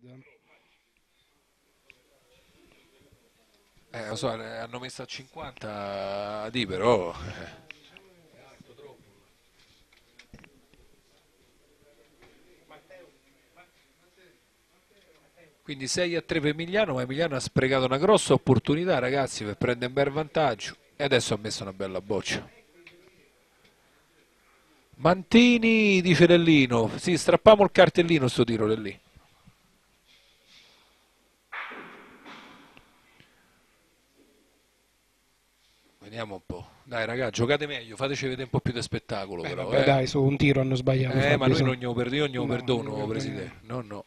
United. Lo so, hanno messo a 50 di però. Quindi 6-3 per Emiliano, ma Emiliano ha sprecato una grossa opportunità, ragazzi, per prendere un bel vantaggio e adesso ha messo una bella boccia. Mantini, dice Lellino, sì, strappiamo il cartellino sto tiro Lellino. Vediamo un po'. Dai raga, giocate meglio, fateci vedere un po' più di spettacolo. Però, vabbè, dai, su un tiro hanno sbagliato. Ma noi non glielo perdono, Presidente. No, no.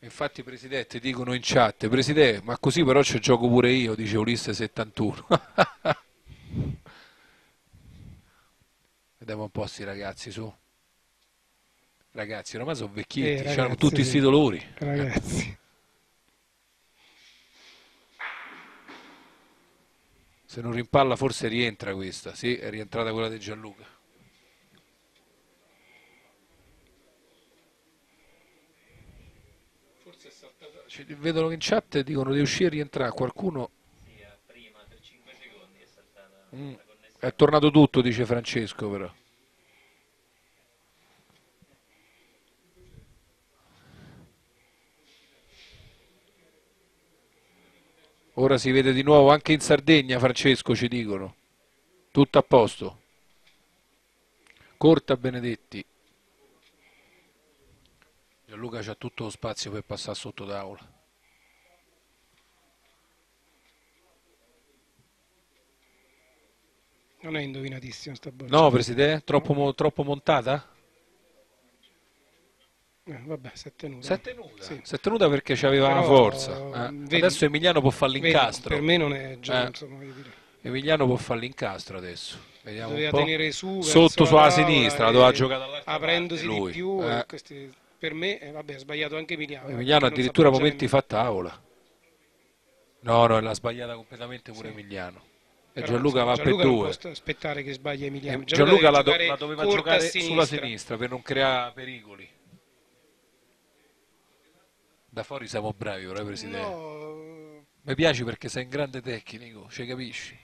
Infatti Presidente, dicono in chat, Presidente, ma così però ci gioco pure io, dice Ulisse 71. Vediamo un po' sti ragazzi su. Ragazzi, ormai sono vecchietti, c'hanno tutti sti dolori. Ragazzi. Se non rimpalla forse rientra questa, sì, è rientrata quella di Gianluca. Vedono che in chat dicono di uscire e rientrare qualcuno. Sì, prima per 5 secondi è saltata la connessione. È tornato tutto, dice Francesco però. Ora si vede di nuovo anche in Sardegna, Francesco, ci dicono. Tutto a posto. Corta Benedetti. Gianluca c'ha tutto lo spazio per passare sotto tavola. Non è indovinatissimo sta boccia. No, Presidente, troppo montata? Vabbè, si è tenuta. Sì. Si è tenuta perché ci aveva. Però, una forza. Vedi, adesso Emiliano può fare l'incastro. Per me non è già, insomma, voglio dire. Emiliano può fare l'incastro adesso. Vediamo doveva un po'. Tenere su, sotto sulla sinistra, doveva giocare dall'altra aprendosi parte, lui. Di più. Questi... Per me, vabbè, ha sbagliato anche Emiliano. Emiliano addirittura momenti fa tavola. No, l'ha sbagliata completamente pure sì. Emiliano. E però Gianluca va per due. Non aspettare che sbaglia Emiliano. Gianluca la doveva giocare sulla sinistra per non creare pericoli. Da fuori siamo bravi, ora Presidente. No. Mi piace perché sei un grande tecnico, ci capisci?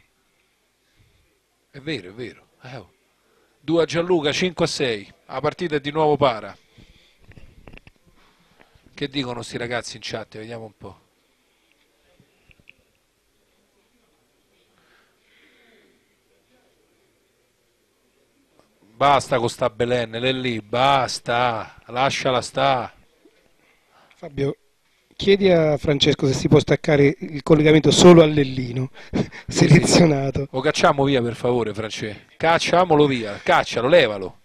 È vero, è vero. 2 a Gianluca, 5 a 6. La partita è di nuovo para. Che dicono sti ragazzi in chat? Vediamo un po'. Basta con sta Belen, Lelli, basta, lasciala sta. Fabio, chiedi a Francesco se si può staccare il collegamento solo a Lellino, selezionato. Lo cacciamo via per favore, Francesco, cacciamolo via, caccialo, levalo.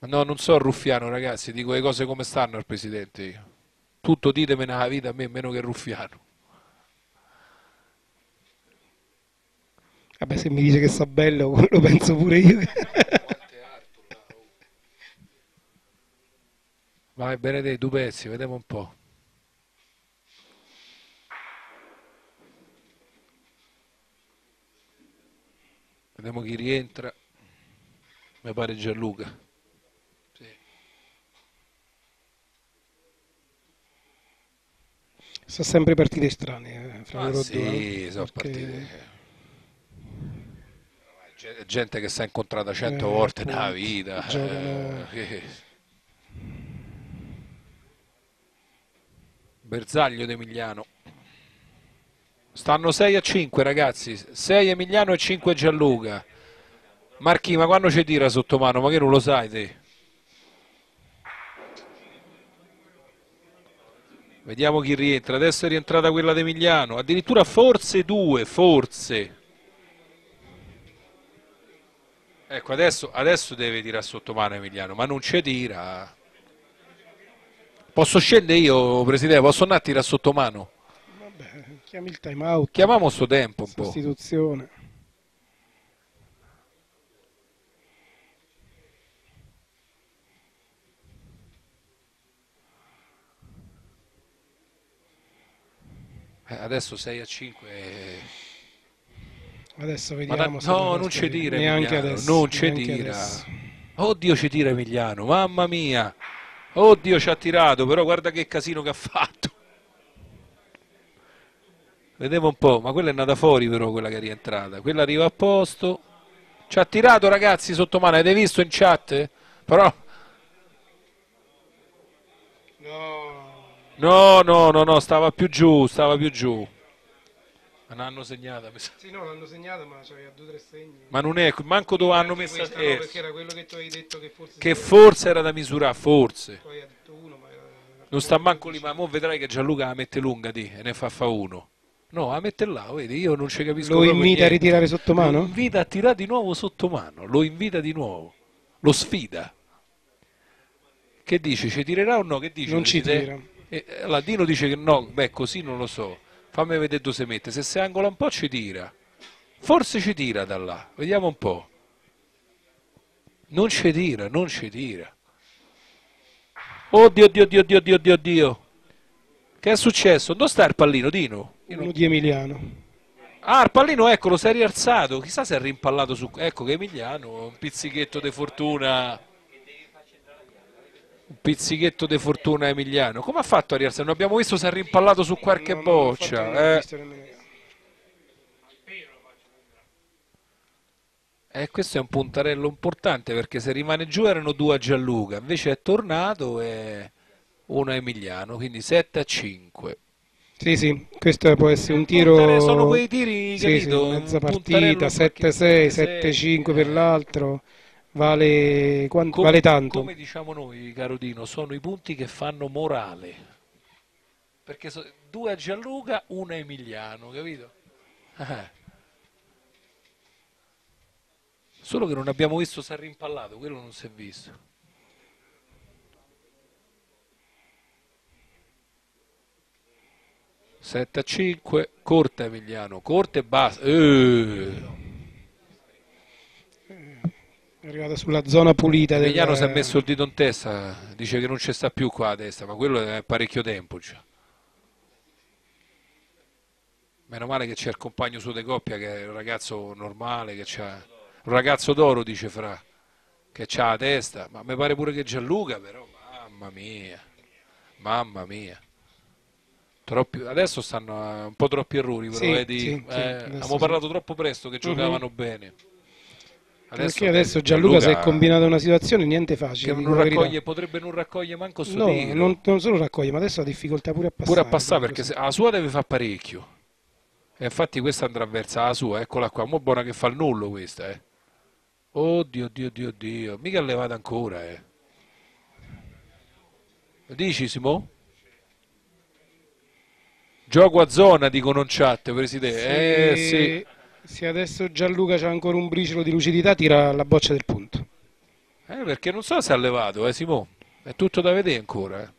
No, non so Ruffiano, ragazzi, dico le cose come stanno al Presidente io. Tutto ditemi nella vita a me, meno che Ruffiano. Vabbè, se mi dice che sta bello, lo penso pure io. Vai, Benedetti, due pezzi, vediamo un po'. Vediamo chi rientra. Mi pare Gianluca. Sono sempre partite strane fra loro due. Sì, sono partite. Gente che si è incontrata 100 volte nella vita. Giocano... Bersaglio di Emiliano. Stanno 6 a 5 ragazzi, 6 Emiliano e 5 Gianluca. Marchi, ma quando ci tira sotto mano? Ma che non lo sai te? Vediamo chi rientra, adesso è rientrata quella di Emiliano, addirittura forse due, forse. Ecco, adesso deve tirare sotto mano Emiliano, ma non ci tira. Posso scendere io, Presidente? Posso andare a tirare sotto mano? Vabbè, chiami il time out. Chiamiamo sto tempo un po'. Sostituzione. Adesso 6-5. Adesso vediamo. Ma no, non c'è dire Emiliano, non c'è dire. Oddio, ci tira Emiliano, mamma mia. Oddio, ci ha tirato, però guarda che casino che ha fatto. Vediamo un po', ma quella è andata fuori però, quella che è rientrata. Quella arriva a posto. Ci ha tirato, ragazzi, sotto mano, avete visto in chat? Però no, stava più giù. Ma l'hanno segnata, mi sa. Sì, no, l'hanno segnata, ma c'aveva 2 o 3 segni. Ma non è, manco dove hanno messo a terra. No, perché era quello che tu avevi detto che forse era da misurare, forse. Poi ha detto uno, ma non sta manco lì, ma mo vedrai che Gianluca la mette lunga di e ne fa uno. No, la mette là, vedi, io non ci capisco. Lo invita niente. A ritirare sotto mano? Lo invita a tirare di nuovo sotto mano, lo invita di nuovo, lo sfida. Che dici, ci tirerà o no? Che dici? Non ci tira. Allora, Dino dice che no, beh, così non lo so. Fammi vedere dove si mette, se si angola un po' ci tira, forse ci tira da là, vediamo un po'. Non ci tira, non ci tira. Oddio, che è successo? Dove sta il pallino, Dino? Uno di Emiliano. Ah, il pallino, eccolo, si è rialzato, chissà se è rimpallato su... Ecco che Emiliano, un pizzichetto di fortuna... Un pizzichetto di fortuna Emiliano. Come ha fatto a rialzare? Non abbiamo visto se ha rimpallato su qualche boccia. Questo è un puntarello importante, perché se rimane giù erano 2 a Gianluca, invece è tornato e 1 a Emiliano, quindi 7-5. Sì, questo può essere un tiro... Sono quei tiri, capito? Sì, mezza partita, 7-6, 7-5 per l'altro... Vale tanto. Come diciamo noi, caro Dino, sono i punti che fanno morale, perché 2 a Gianluca, 1 a Emiliano, capito? Solo che non abbiamo visto se ha rimpallato, quello non si è visto. . 7-5, corta Emiliano, corta e basta. È arrivata sulla zona pulita. Emiliano si è messo il dito in testa, dice che non ci sta più qua a testa, ma quello è parecchio tempo già. Meno male che c'è il compagno suo di coppia, che è un ragazzo normale, che c'ha un ragazzo d'oro, dice Fra, che c'ha la testa, ma mi pare pure che Gianluca, però mamma mia. Troppi, adesso stanno un po' troppi errori, però abbiamo parlato troppo presto che giocavano bene. Perché adesso Gianluca si è combinato una situazione niente facile, che non raccoglie, potrebbe non raccoglie manco su tiro. Non solo raccoglie, ma adesso ha difficoltà pure a passare. Perché se, la sua deve fare parecchio. E infatti questa andrà verso la sua, eccola qua. Mo' buona che fa il nullo questa, Oddio. Mica levata ancora, Dici, Simo? Gioco a zona, dicono in chat, presidente. Sì. Se adesso Gianluca c'ha ancora un briciolo di lucidità, tira la boccia del punto. Perché non so se ha levato, Simo. È tutto da vedere ancora.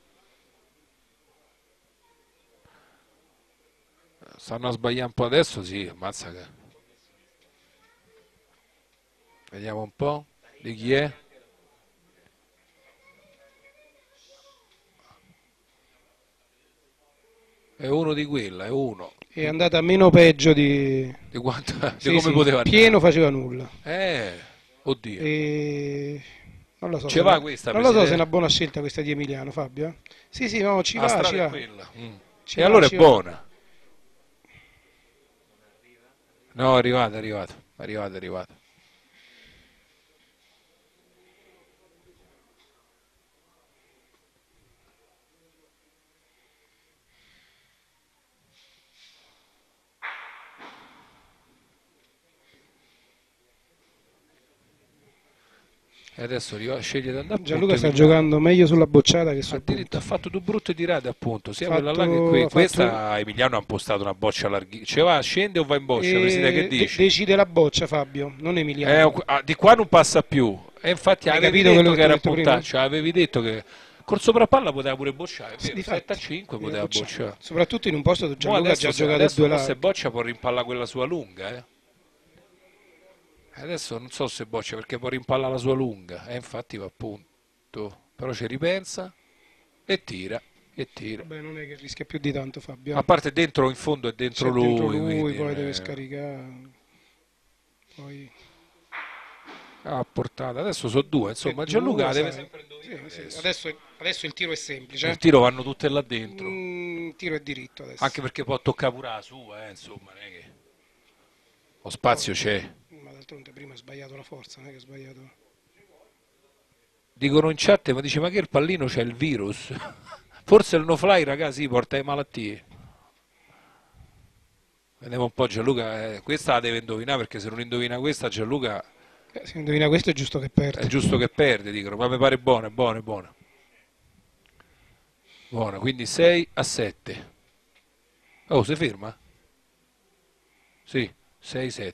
Stanno a sbagliare un po' adesso, sì, ammazza che... Vediamo un po' di chi è. È uno di quella, è uno. È andata meno peggio di quanto come poteva. Pieno faceva nulla. Oddio. Non lo so. Ci va questa, non lo so se è una buona scelta questa di Emiliano, Fabio. Sì, no, ci va. La strada è quella. E allora è buona. No, è arrivata. E adesso sceglie di andare a Gianluca sta giocando meglio sulla bocciata che sul punto. Ha fatto due brutte tirate, appunto, sia quella là che questa. Emiliano ha impostato una boccia larghissima. Cioè va, scende o va in boccia, Presidente, che dice? Decide la boccia, Fabio, non Emiliano. Di qua non passa più. E infatti avevi detto che era puntaccia, avevi detto che col soprappalla poteva pure bocciare, 75 poteva bocciare. Soprattutto in un posto dove Gianluca ha già giocato a due lati. Se boccia può rimpallare quella sua lunga, Adesso non so se boccia, perché può rimpallare la sua lunga, infatti va a punto, però ci ripensa e tira e tira. Beh, non è che rischia più di tanto Fabio. A parte dentro, in fondo è dentro lui. Dentro lui, poi deve scaricare. Poi... a portata. Adesso sono due, insomma, Gianluca deve sempre indovinare. Sì, sì. Adesso il tiro è semplice. Il tiro vanno tutte là dentro. Il tiro è diritto adesso. Anche perché può toccare pure la sua, insomma, non è che... lo spazio c'è. Ma d'altronde prima ha sbagliato la forza, non è che ha sbagliato... Dicono in chat, ma dice, ma che il pallino c'è il virus? Forse il no fly, raga, si porta le malattie. Vediamo un po' Gianluca, questa la deve indovinare, perché se non indovina questa Gianluca... se indovina questo è giusto che perde. È giusto che perde, dicono, ma mi pare buona, buona, buona. Buona, quindi 6-7. Oh, si ferma? Sì, 6-7.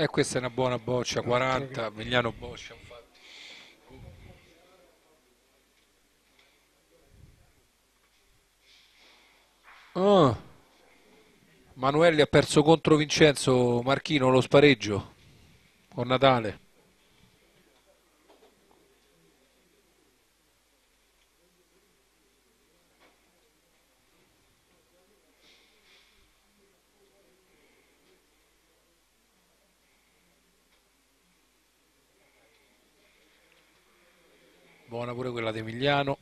E questa è una buona boccia, 40, Emiliano boccia, infatti. Oh. Manuelli ha perso contro Vincenzo Marchino lo spareggio con Natale. Buona pure quella di Emiliano.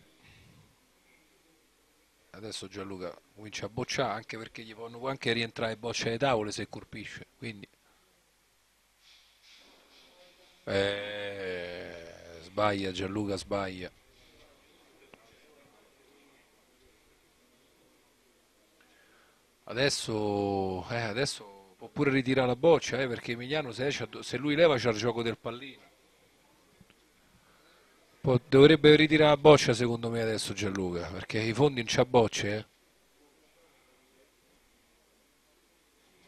Adesso Gianluca comincia a bocciare, anche perché gli possono anche rientrare boccia alle tavole se colpisce, quindi sbaglia Gianluca, sbaglia. Adesso, adesso può pure ritirare la boccia, perché Emiliano se lui leva c'ha il gioco del pallino. Dovrebbe ritirare la boccia secondo me adesso Gianluca, perché i fondi non c'ha bocce,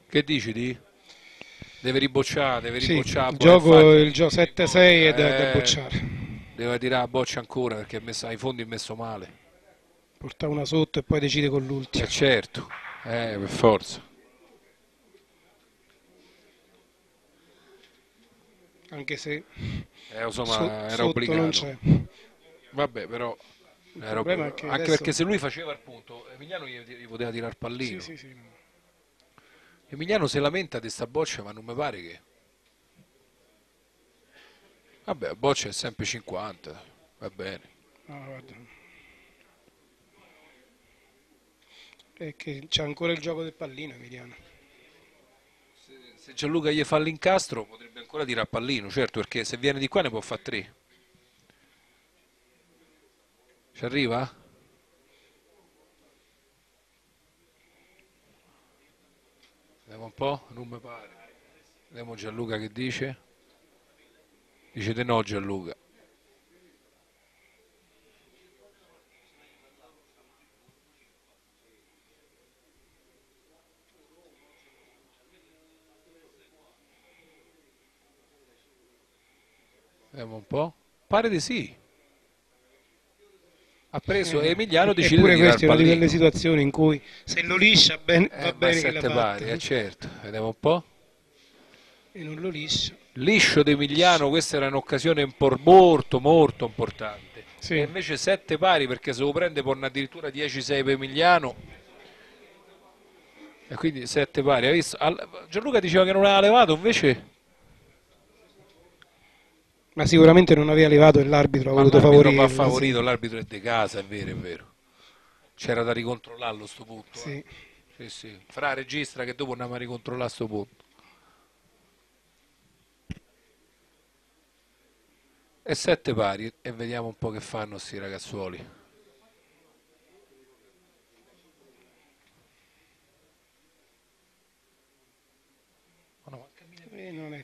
Che dici di? Deve ribocciare. Il gioco 7-6 e deve bocciare. Deve tirare la boccia ancora perché ai fondi è messo male. Porta una sotto e poi decide con l'ultima. Certo, per forza. Anche se insomma, era obbligato, vabbè, però era obbligato. Anche adesso... perché se lui faceva il punto Emiliano gli poteva tirare il pallino. Sì. Emiliano si lamenta di sta boccia, ma non mi pare che vabbè, boccia è sempre 50, va bene. No, guarda, è che c'è ancora il gioco del pallino Emiliano. Se Gianluca gli fa l'incastro potrebbe ancora tirare a pallino, certo, perché se viene di qua ne può fare 3. Ci arriva? Vediamo un po', non mi pare. Vediamo Gianluca che dice. Dice di no Gianluca. Un po', pare di sì, ha preso Emiliano, decide di tirare il pallino. È una di quelle situazioni in cui se lo liscia va bene che la parte, certo. Vediamo un po', e non lo liscia, liscio di Emiliano. Questa era un'occasione molto importante, sì. E invece 7 pari, perché se lo prende porna addirittura 10-6 per Emiliano, e quindi 7 pari. Ha visto? Gianluca diceva che non l'aveva levato, invece ma sicuramente non aveva levato e l'arbitro ha voluto favorire. Ha favorito, l'arbitro è di casa, è vero, è vero. C'era da ricontrollarlo sto punto. Sì. Sì. Fra registra che dopo andiamo a ricontrollare sto punto. E 7 pari e vediamo un po' che fanno sti ragazzuoli.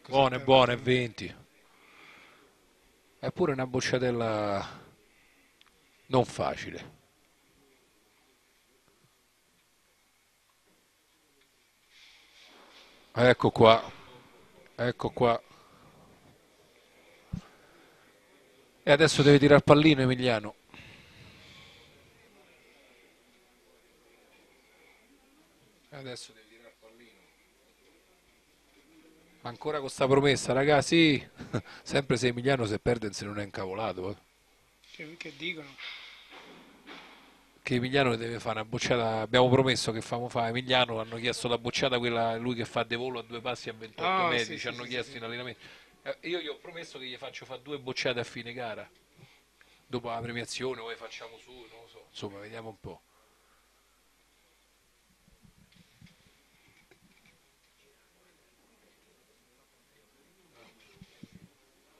Buone, buone, 20. È pure una bocciatella non facile. Ecco qua, ecco qua. E adesso deve tirare il pallino Emiliano. Adesso deve tirare il pallino. Ancora con sta promessa, ragazzi. Sempre se Emiliano se perde se non è incavolato. Che dicono? Che Emiliano deve fare una bocciata, abbiamo promesso che famo fa Emiliano, hanno chiesto la bocciata, quella lui che fa de volo a 2 passi a 28 metri, sì, ci hanno chiesto in allenamento. Io gli ho promesso che gli faccio fare 2 bocciate a fine gara, dopo la premiazione o le facciamo su, non lo so, insomma vediamo un po'.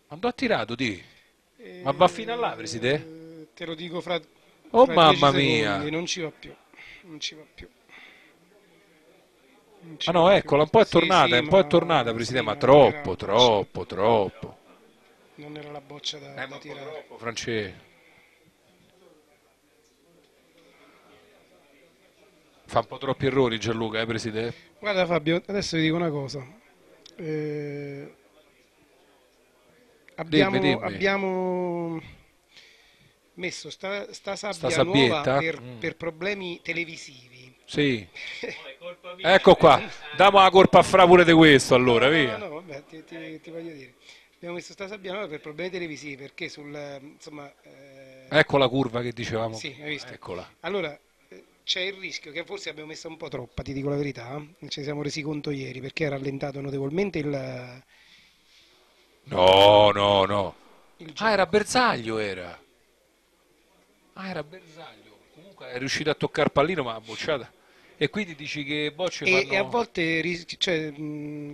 Andò attirato di, ma va fino a là Preside? Te lo dico fra... Oh mamma mia! Non ci va più, non ci va più. Ah no, eccola, un po' è tornata, un po' è tornata Presidente, ma troppo, troppo, troppo. Non era la boccia da tirare. Troppo, Francesco. Fa un po' troppi errori Gianluca, Presidente? Guarda Fabio, adesso vi dico una cosa. Abbiamo messo sta sabbia nuova per problemi televisivi. Sì. Ecco qua, diamo la colpa a Fra pure di questo allora, via. No, vabbè, ti voglio dire. Abbiamo messo sta sabbia nuova per problemi televisivi, perché sul, insomma... Ecco la curva che dicevamo. Sì, hai visto? Eccola. Allora, c'è il rischio che forse abbiamo messa un po' troppa, ti dico la verità. Ci siamo resi conto ieri, perché ha rallentato notevolmente il... No, no, no. Ah, era bersaglio, era. Ah, era bersaglio, comunque è riuscito a toccare pallino ma ha bocciata. E quindi dici che bocce fanno... E a volte, cioè,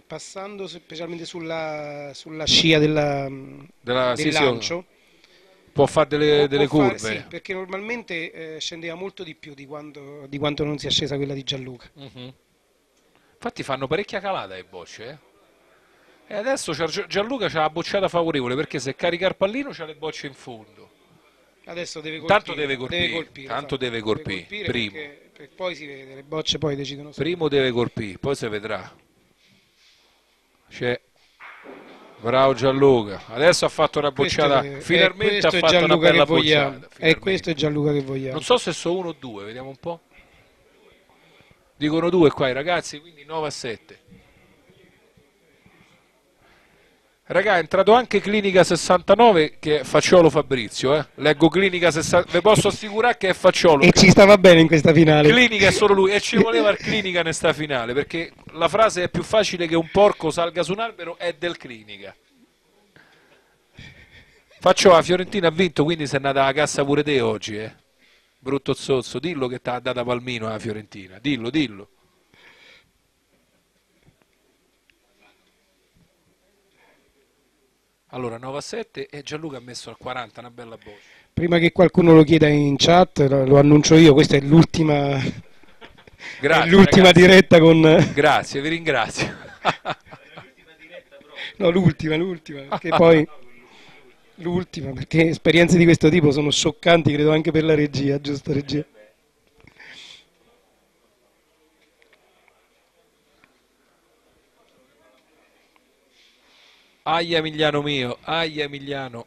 passando specialmente sulla scia del lancio... Può fare delle curve. Sì, perché normalmente scendeva molto di più di quanto non sia scesa quella di Gianluca. Infatti fanno parecchia calata le bocce, eh? E adesso Gianluca c'ha la bocciata favorevole, perché se carica il pallino c'ha le bocce in fondo. Adesso deve colpire, tanto deve colpire, tanto deve colpire, primo. Perché poi si vede, le bocce poi decidono. Primo deve colpire, poi si vedrà. C'è, bravo Gianluca, adesso ha fatto una bocciata, finalmente ha fatto una bella bocciata. E questo è Gianluca che vogliamo. Non so se sono 1 o 2, vediamo un po'. Dicono 2 qua i ragazzi, quindi 9-7. Raga, è entrato anche Clinica 69 che è Facciolo Fabrizio, eh. Leggo Clinica 69, vi posso assicurare che è Facciolo. E ci stava bene in questa finale. Clinica è solo lui e ci voleva il Clinica in sta finale, perché la frase è più facile che un porco salga su un albero è del Clinica. Faccio la Fiorentina ha vinto, quindi sei andata alla cassa pure te oggi, eh. Brutto zozzo, dillo che ti ha data Palmino alla Fiorentina, dillo, dillo. Allora 9-7 e Gianluca ha messo al 40 una bella boccia. Prima che qualcuno lo chieda in chat, lo annuncio io, questa è l'ultima diretta con... Grazie, vi ringrazio. L'ultima diretta proprio. No, l'ultima, perché poi l'ultima, perché esperienze di questo tipo sono scioccanti, credo anche per la regia, giusto regia? Aglia Emiliano mio, aglia Emiliano,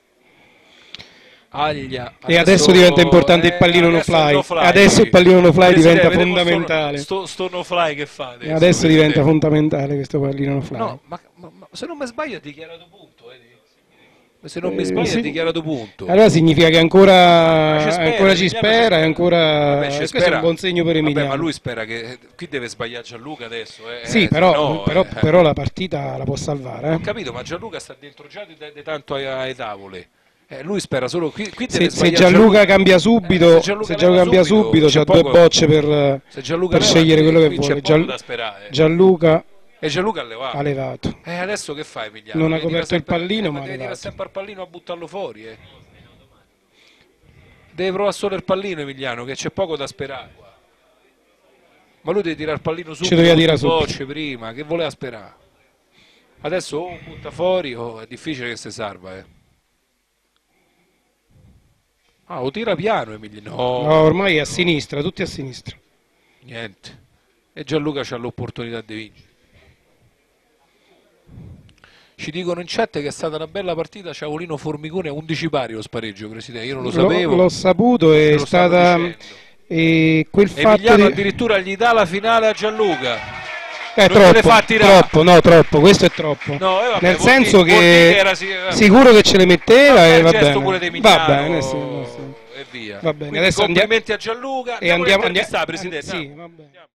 aglia. E adesso diventa importante il pallino no fly. Adesso il pallino no fly diventa fondamentale. Sto no fly che fa adesso? Adesso diventa fondamentale questo pallino no fly. No, ma se non mi sbaglio ha dichiarato punto. Se non mi sbaglio ha dichiarato punto. Allora significa che ancora ci spera e ancora... Vabbè, questo spera. È un buon segno per Emiliano. Vabbè, ma lui spera che... Qui deve sbagliare Gianluca adesso. Sì, però la partita la può salvare. Ho capito, ma Gianluca sta dentro già di tanto ai tavole. Lui spera solo... Qui deve se Gianluca cambia subito, c'ha 2 bocce per scegliere quello che vuole. Gianluca... E Gianluca ha levato. Ha levato. Adesso che fai Emiliano? Non ha coperto il pallino, ma deve tirare sempre il pallino a buttarlo fuori. Deve provare solo il pallino Emiliano, che c'è poco da sperare. Ma lui deve tirare il pallino subito, bocce prima, che voleva sperare. Adesso o butta fuori o è difficile che si salva. Ah, o tira piano Emiliano. No, ormai è a sinistra, tutti a sinistra. Niente. E Gianluca c'ha l'opportunità di vincere. Ci dicono in chat che è stata una bella partita, Ciavolino Formicone, 11 pari lo spareggio, Presidente, io non lo sapevo. L'ho saputo, è stata... E quel fatto Emiliano addirittura gli dà la finale a Gianluca. Troppo, questo è troppo. No, vabbè, nel senso che era sicuro che ce le metteva, vabbè, e va bene. Pure dei Milano, va bene, sì, e via. Va bene, adesso complimenti a Gianluca e andiamo a Presidente. Sì, va bene.